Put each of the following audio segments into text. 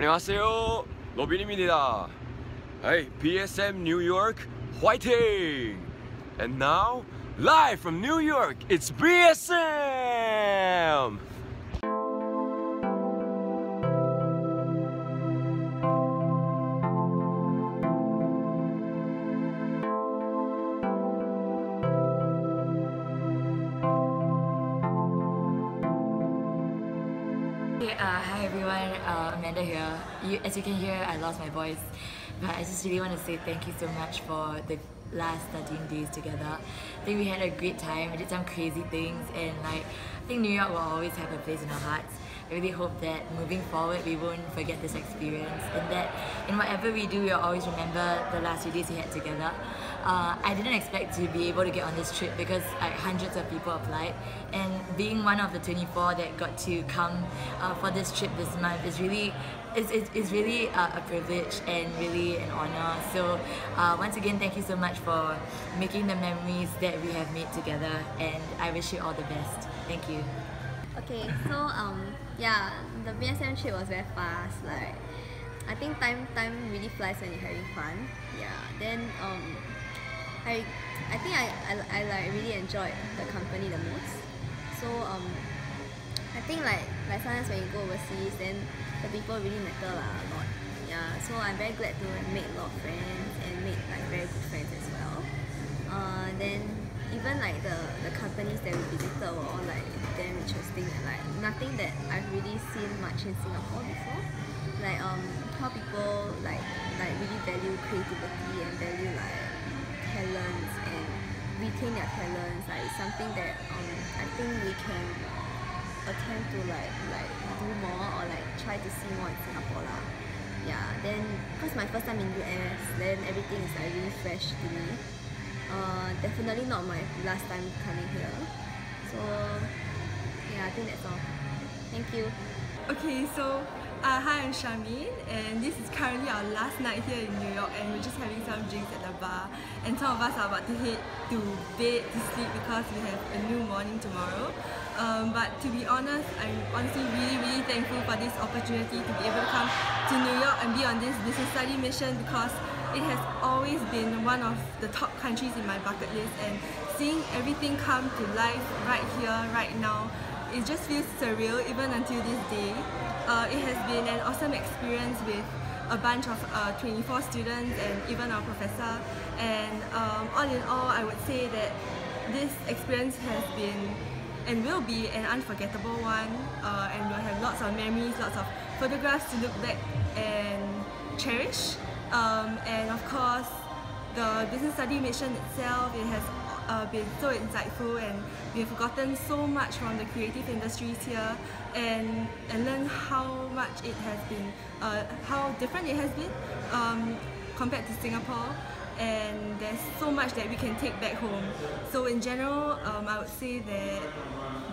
안녕하세요. 로빈입니다. Hey, BSM New York, fighting! And now, live from New York, it's BSM! Hi everyone, Amanda here. As you can hear, I lost my voice, but I just really want to say thank you so much for the last 13 days together. I think we had a great time, we did some crazy things, and like, I think New York will always have a place in our hearts. I really hope that moving forward we won't forget this experience, and that in whatever we do, we'll always remember the last few days we had together. I didn't expect to be able to get on this trip because like, hundreds of people applied, and being one of the 24 that got to come for this trip this month is really a privilege and really an honor. So once again, thank you so much for making the memories that we have made together, and I wish you all the best. Thank you. Okay, so yeah, the BSM trip was very fast. Like, I think time really flies when you're having fun. Yeah. Then I think I like really enjoyed the company the most. So I think like sometimes when you go overseas, then the people really matter a lot. Yeah. So I'm very glad to make a lot of friends and make like very good friends as well. Then even like the companies that we visited were all like damn interesting, and like nothing that I've really seen much in Singapore before. Like how people like really value creativity and value like talents and retain their talents. Like it's something that I think we can attempt to like do more, or like try to see more in Singapore lah. Yeah. Then because my first time in US, then everything is like really fresh to me. Definitely not my last time coming here. So yeah, I think that's all. Thank you. Okay, so hi, I'm Shamin, and this is currently our last night here in New York, and we're just having some drinks at the bar, and some of us are about to head to bed to sleep because we have a new morning tomorrow. But to be honest, I'm honestly really thankful for this opportunity to be able to come to New York and be on this business study mission, because it has always been one of the top countries in my bucket list, and seeing everything come to life right here, right now, it just feels surreal even until this day. It has been an awesome experience with a bunch of 24 students and even our professor, and all in all, I would say that this experience has been and will be an unforgettable one, and we'll have lots of memories, lots of photographs to look back and cherish, and of course the business study mission itself, it has been so insightful, and we have gotten so much from the creative industries here, and learned how much it has been, how different it has been compared to Singapore, and there's so much that we can take back home. So in general, I would say that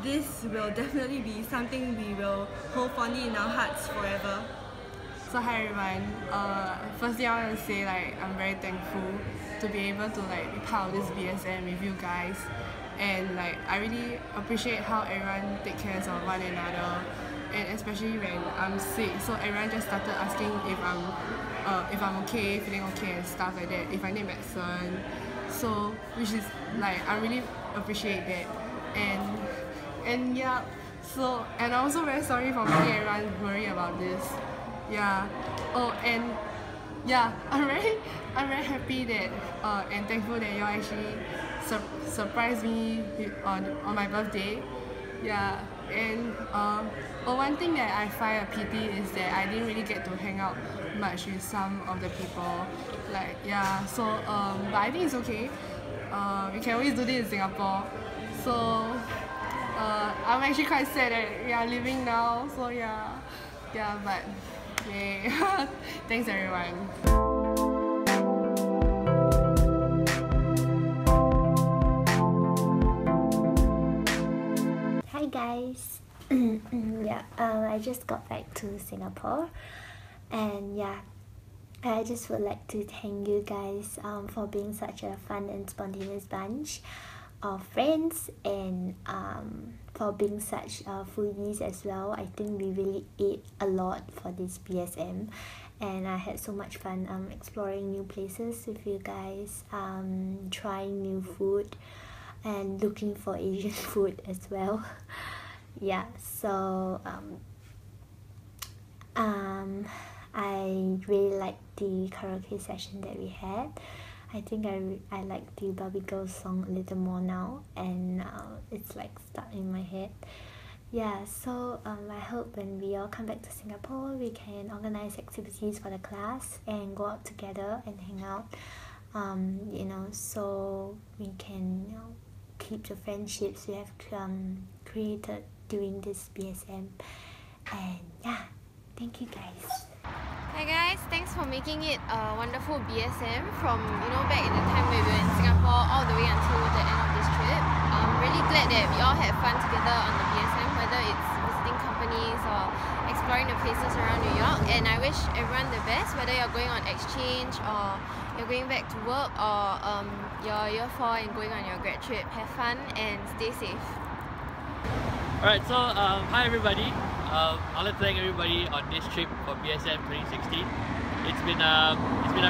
this will definitely be something we will hold fondly in our hearts forever. So hi everyone, firstly I want to say like I'm very thankful to be able to like be part of this BSM with you guys, and like I really appreciate how everyone takes care of one another, and especially when I'm sick, so everyone just started asking if I'm okay, feeling okay and stuff like that, if I need medicine, so which is like I really appreciate that, and yeah, so and I'm also very sorry for making everyone worry about this. Yeah. Oh, and yeah, I'm very happy that and thankful that y'all actually surprised me on my birthday. Yeah. And one thing that I find a pity is that I didn't really get to hang out much with some of the people. Like yeah. So but I think it's okay. We can always do this in Singapore. So I'm actually quite sad that we are leaving now. So yeah. Yeah. But. Yay. Thanks everyone. Hi guys. Yeah, I just got back to Singapore, and yeah, I just would like to thank you guys for being such a fun and spontaneous bunch. friends, and for being such foodies as well. I think we really ate a lot for this BSM, and I had so much fun exploring new places with you guys, trying new food and looking for Asian food as well. Yeah, so I really liked the karaoke session that we had. I think I like the Barbie Girl song a little more now, and it's like stuck in my head. Yeah, so I hope when we all come back to Singapore, we can organize activities for the class and go out together and hang out. You know, so we can, you know, keep the friendships we have created during this BSM. And yeah, thank you guys. Hi guys, thanks for making it a wonderful BSM from, you know, back in the time we were in Singapore all the way until the end of this trip. I'm really glad that we all had fun together on the BSM, whether it's visiting companies or exploring the places around New York. And I wish everyone the best, whether you're going on exchange or you're going back to work, or you're year 4 and going on your grad trip. Have fun and stay safe. Alright, so hi everybody. I want to thank everybody on this trip for BSM 2016. It's been a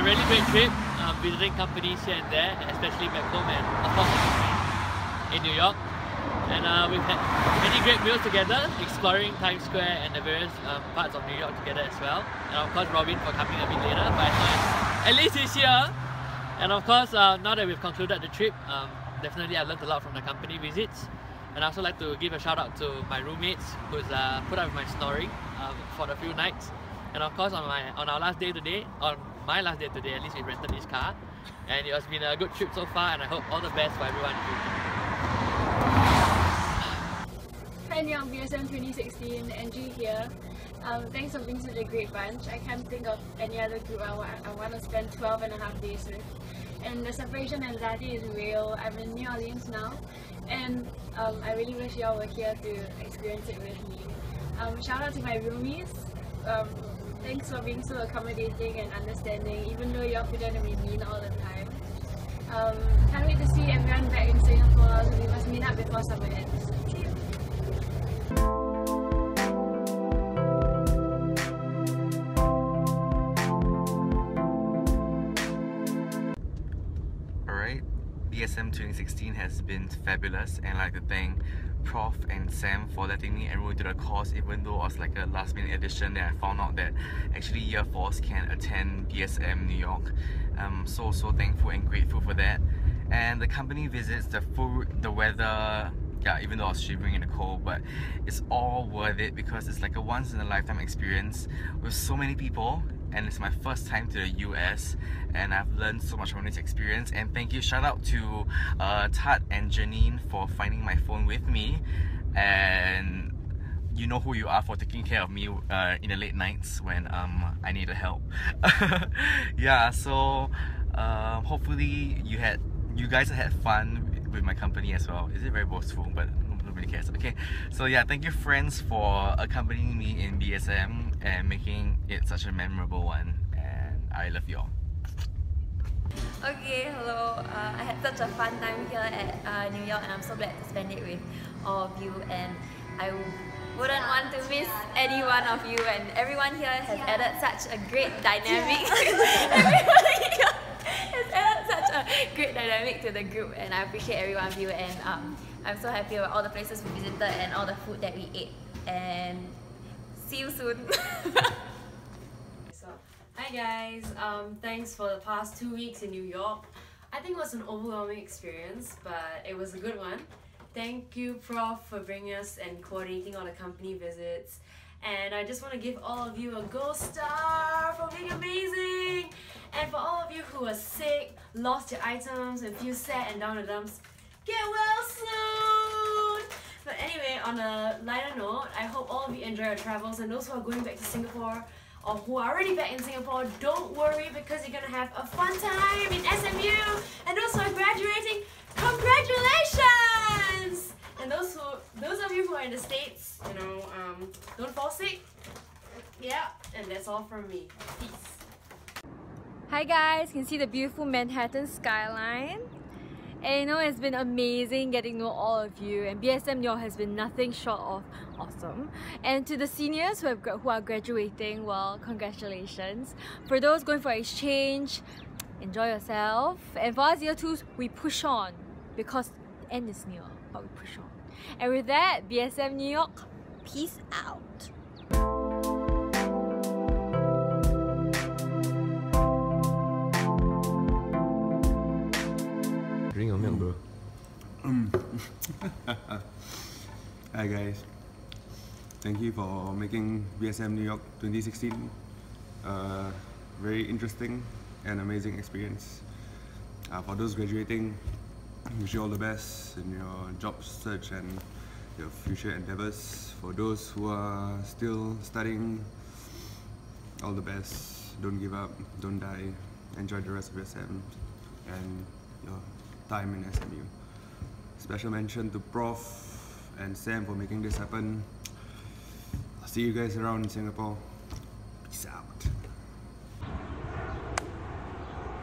really great trip, visiting companies here and there, especially back home and of course in New York. And we've had many great meals together, exploring Times Square and the various parts of New York together as well. And of course Robin for coming a bit later, but at least he's here. And of course now that we've concluded the trip, definitely I learned a lot from the company visits. And I also like to give a shout out to my roommates who's put up with my snoring for a few nights. And of course on my last day today, at least we rented this car. And it has been a good trip so far, and I hope all the best for everyone. Hi Leon, BSM 2016, Angie here. Thanks for being such a great bunch. I can't think of any other group I want to spend 12.5 days with. And the separation anxiety is real. I'm in New Orleans now, and I really wish y'all were here to experience it with me. Shout out to my roomies. Thanks for being so accommodating and understanding, even though y'all pretend to be mean all the time. Can't wait to see everyone back in Singapore, so we must meet up before summer ends. See you! BSM 2016 has been fabulous, and I'd like to thank Prof and Sam for letting me enroll to the course, even though it was like a last minute addition that I found out that actually year 4s can attend BSM New York. I'm so thankful and grateful for that. And the company visits, the food, the weather, yeah, even though I was shivering in the cold, but it's all worth it because it's like a once in a lifetime experience with so many people. And it's my first time to the US, and I've learned so much from this experience. And thank you, shout out to Tat and Janine for finding my phone with me, and you know who you are for taking care of me in the late nights when I needed help. Yeah, so hopefully you guys had fun with my company as well. Is it very boastful? But nobody cares. Okay, so yeah, thank you friends for accompanying me in BSM and making it such a memorable one, and I love you all. Okay, hello, I had such a fun time here at New York, and I'm so glad to spend it with all of you, and I wouldn't want to miss any one of you, and everyone here has added such a great dynamic. To the group, and I appreciate every one of you, and I'm so happy about all the places we visited and all the food that we ate, and see you soon. So, hi guys, thanks for the past 2 weeks in New York. I think it was an overwhelming experience, but it was a good one. Thank you Prof for bringing us and coordinating all the company visits, and I just want to give all of you a gold star for being amazing. And for all of you who are sick, lost your items, and feel sad and down the dumps, get well soon! But anyway, on a lighter note, I hope all of you enjoy your travels, and those who are going back to Singapore or who are already back in Singapore, don't worry because you're gonna have a fun time in SMU! And those who are graduating, congratulations! And those of you who are in the States, you know, don't fall sick. Yeah, and that's all from me. Peace. Hi guys, you can see the beautiful Manhattan skyline, And you know, it's been amazing getting to know all of you, and BSM York has been nothing short of awesome. And to the seniors who are graduating, well, congratulations. For those going for exchange, enjoy yourself. And for us year twos, we push on because the end is near, but we push on. And with that, BSM New York, peace out. Drink your milk, bro. Hi guys, thank you for making BSM New York 2016 very interesting and amazing experience. For those graduating, wish you all the best in your job search and your future endeavors. For those who are still studying, all the best. Don't give up, don't die. Enjoy the rest of your SEM and your time in SMU. Special mention to Prof and Sam for making this happen. I'll see you guys around in Singapore. Peace out.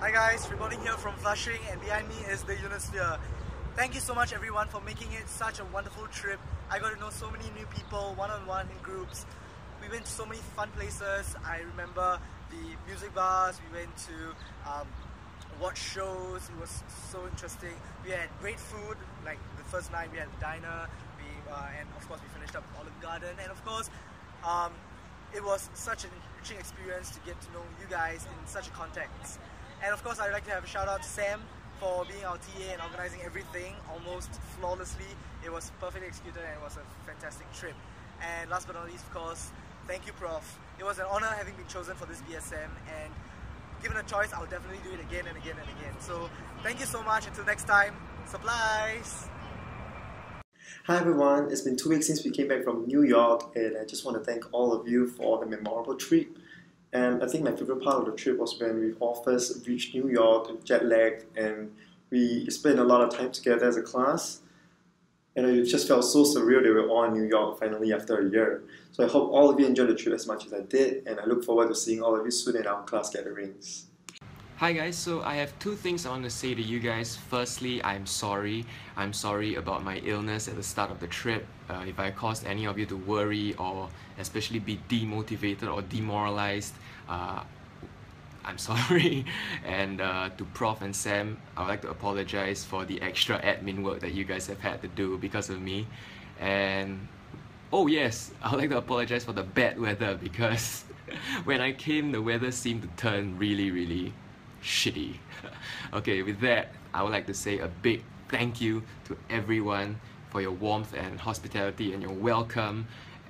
Hi guys, reporting here from Flushing, and behind me is the Unisphere. Thank you so much everyone for making it such a wonderful trip. I got to know so many new people, one-on-one, in groups. We went to so many fun places. I remember the music bars, we went to watch shows. It was so interesting. We had great food, like the first night we had the diner, and of course we finished up with Olive Garden, and of course it was such an enriching experience to get to know you guys in such a context. And of course I'd like to have a shout out to Sam for being our TA and organizing everything almost flawlessly. It was perfectly executed and it was a fantastic trip. And last but not least, of course, thank you Prof. It was an honor having been chosen for this BSM, and given a choice, I'll definitely do it again and again and again. So thank you so much. Until next time, supplies! Hi everyone, it's been 2 weeks since we came back from New York, and I just want to thank all of you for the memorable trip. And I think my favorite part of the trip was when we all first reached New York, jet-lagged, and we spent a lot of time together as a class. And it just felt so surreal that we were all in New York finally after a year. So I hope all of you enjoyed the trip as much as I did, and I look forward to seeing all of you soon in our class gatherings. Hi guys, so I have 2 things I want to say to you guys. Firstly, I'm sorry. I'm sorry about my illness at the start of the trip. If I caused any of you to worry or especially be demotivated or demoralized, I'm sorry. And to Prof and Sam, I would like to apologize for the extra admin work that you guys have had to do because of me. And oh yes, I would like to apologize for the bad weather, because when I came, the weather seemed to turn really, really shitty. Okay, with that, I would like to say a big thank you to everyone for your warmth and hospitality and your welcome.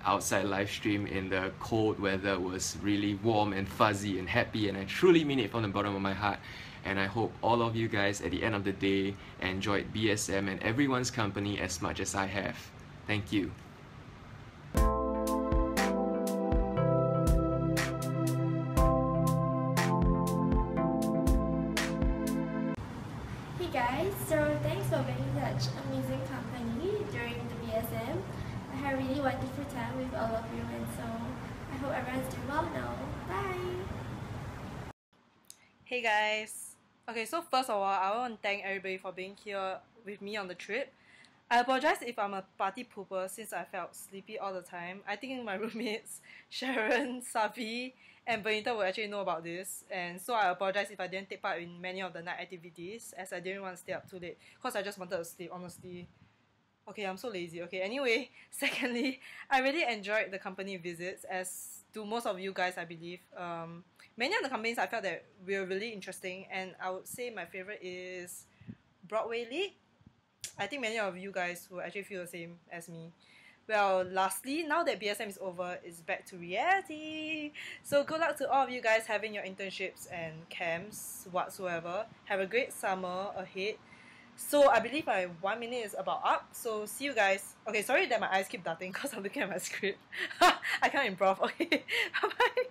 Outside live stream in the cold weather was really warm and fuzzy and happy, and I truly mean it from the bottom of my heart. And I hope all of you guys at the end of the day enjoyed BSM and everyone's company as much as I have. Thank you. Hey guys, so thanks for being such amazing company during the BSM. I had a really wonderful time with all of you, and so I hope everyone's doing well now. Bye! Hey guys! Okay, so first of all, I want to thank everybody for being here with me on the trip. I apologize if I'm a party pooper since I felt sleepy all the time. I think my roommates Sharon, Savi and Benita will actually know about this, and so I apologize if I didn't take part in many of the night activities as I didn't want to stay up too late because I just wanted to sleep, honestly. Okay, I'm so lazy. Okay, anyway, secondly, I really enjoyed the company visits, as do most of you guys, I believe. Many of the companies I felt that were really interesting, and I would say my favorite is Broadway League. I think many of you guys will actually feel the same as me. Well, lastly, now that BSM is over, it's back to reality. So good luck to all of you guys having your internships and camps whatsoever. Have a great summer ahead. So I believe my 1 minute is about up, so see you guys. Okay, sorry that my eyes keep darting because I'm looking at my script. I can't improv, okay. Bye.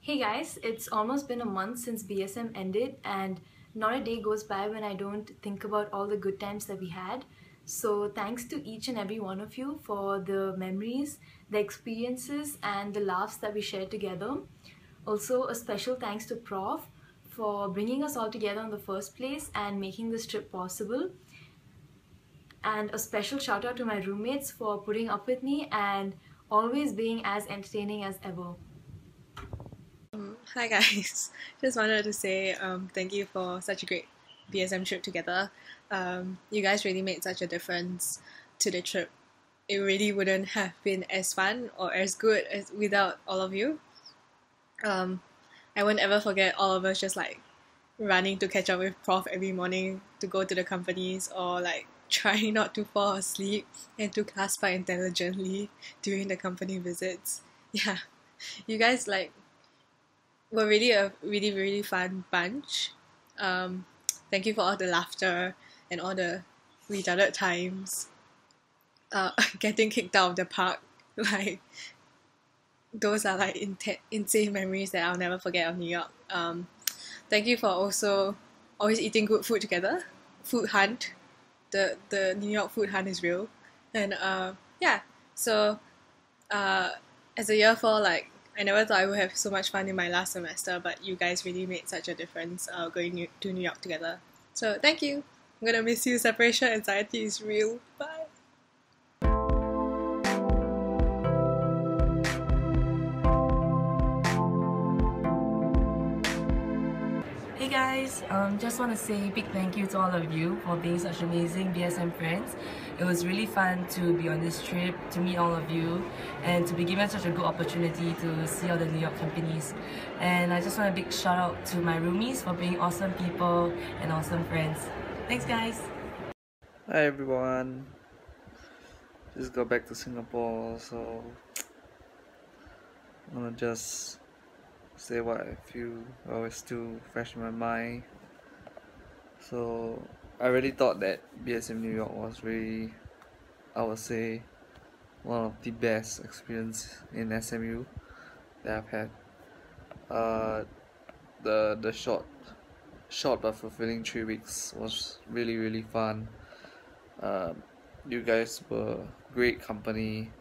Hey guys, it's almost been a month since BSM ended, and not a day goes by when I don't think about all the good times that we had. So thanks to each and every one of you for the memories, the experiences and the laughs that we shared together. Also a special thanks to Prof for bringing us all together in the first place and making this trip possible. And a special shout out to my roommates for putting up with me and always being as entertaining as ever. Hi guys, just wanted to say thank you for such a great BSM trip together. You guys really made such a difference to the trip. It really wouldn't have been as fun or as good as without all of you. I won't ever forget all of us just like running to catch up with Prof every morning to go to the companies, or like trying not to fall asleep and to class part intelligently during the company visits. Yeah, you guys like were really a really fun bunch. Thank you for all the laughter and all the retarded times. Getting kicked out of the park, like those are like insane memories that I'll never forget of New York. Thank you for also always eating good food together. Food hunt, the New York food hunt is real, and yeah. So as a year four, like I never thought I would have so much fun in my last semester, but you guys really made such a difference going to New York together. So thank you. I'm gonna miss you. Separation anxiety is real. Bye. Hey guys, just want to say a big thank you to all of you for being such amazing BSM friends. It was really fun to be on this trip, to meet all of you, and to be given such a good opportunity to see all the New York companies. And I just want a big shout out to my roomies for being awesome people and awesome friends. Thanks guys! Hi everyone, just got back to Singapore, so I want to just say what I feel while it's still fresh in my mind. So I really thought that BSM New York was really, I would say, one of the best experience in SMU that I've had. The short but fulfilling 3 weeks was really fun. You guys were great company,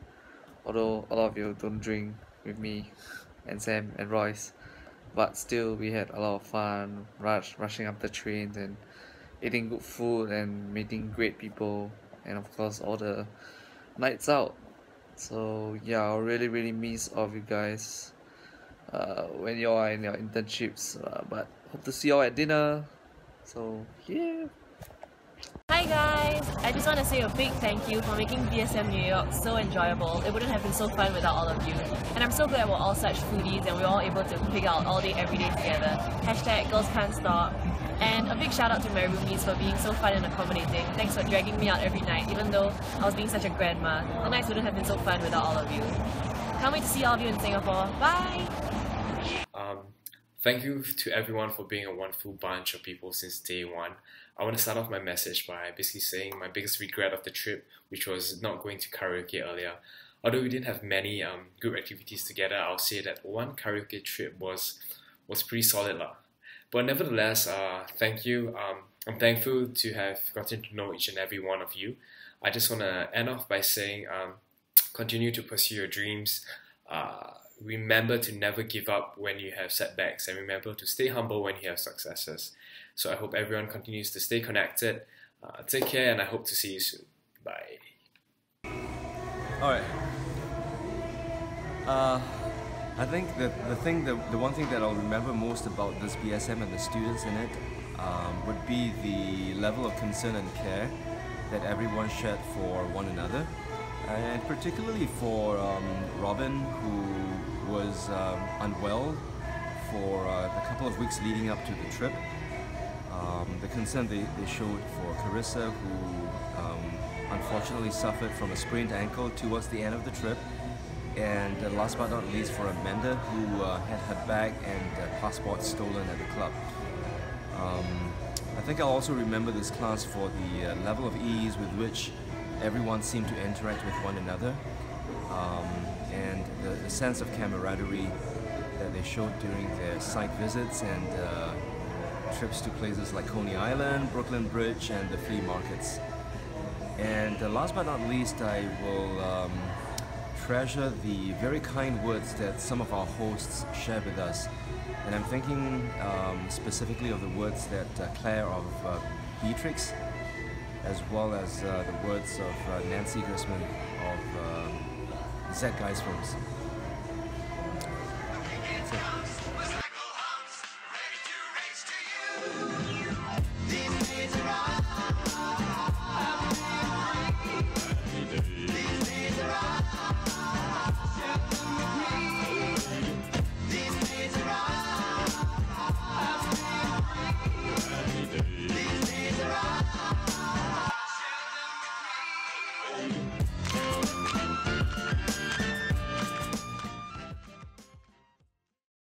although a lot of you don't drink with me and Sam and Royce, but still we had a lot of fun rushing up the trains and eating good food and meeting great people, and of course all the nights out. So yeah, I really miss all of you guys when you are in your internships, but hope to see you all at dinner. So yeah. Hi guys, I just want to say a big thank you for making BSM New York so enjoyable. It wouldn't have been so fun without all of you. And I'm so glad we're all such foodies and we're all able to pick out all day every day together. Hashtag girls can't stop. And a big shout out to my roomies for being so fun and accommodating. Thanks for dragging me out every night, even though I was being such a grandma. The nights wouldn't have been so fun without all of you. Can't wait to see all of you in Singapore. Bye! Thank you to everyone for being a wonderful bunch of people since day one. I want to start off my message by basically saying my biggest regret of the trip, which was not going to karaoke earlier. Although we didn't have many group activities together, I'll say that one karaoke trip was pretty solid lah. But nevertheless, thank you. I'm thankful to have gotten to know each and every one of you. I just want to end off by saying continue to pursue your dreams. Remember to never give up when you have setbacks, and remember to stay humble when you have successes. So I hope everyone continues to stay connected. Take care, and I hope to see you soon. Bye. Alright. I think the one thing that I'll remember most about this BSM and the students in it would be the level of concern and care that everyone shared for one another, and particularly for Robin, who was unwell for a couple of weeks leading up to the trip. The concern they showed for Carissa, who unfortunately suffered from a sprained ankle towards the end of the trip. And last but not least, for Amanda, who had her bag and passport stolen at the club. I think I'll also remember this class for the level of ease with which everyone seemed to interact with one another. And the sense of camaraderie that they showed during their site visits and trips to places like Coney Island, Brooklyn Bridge, and the flea markets. And last but not least, I will treasure the very kind words that some of our hosts share with us. And I'm thinking specifically of the words that Claire of Beatrix, as well as the words of Nancy Grossman of Zach Geisworks.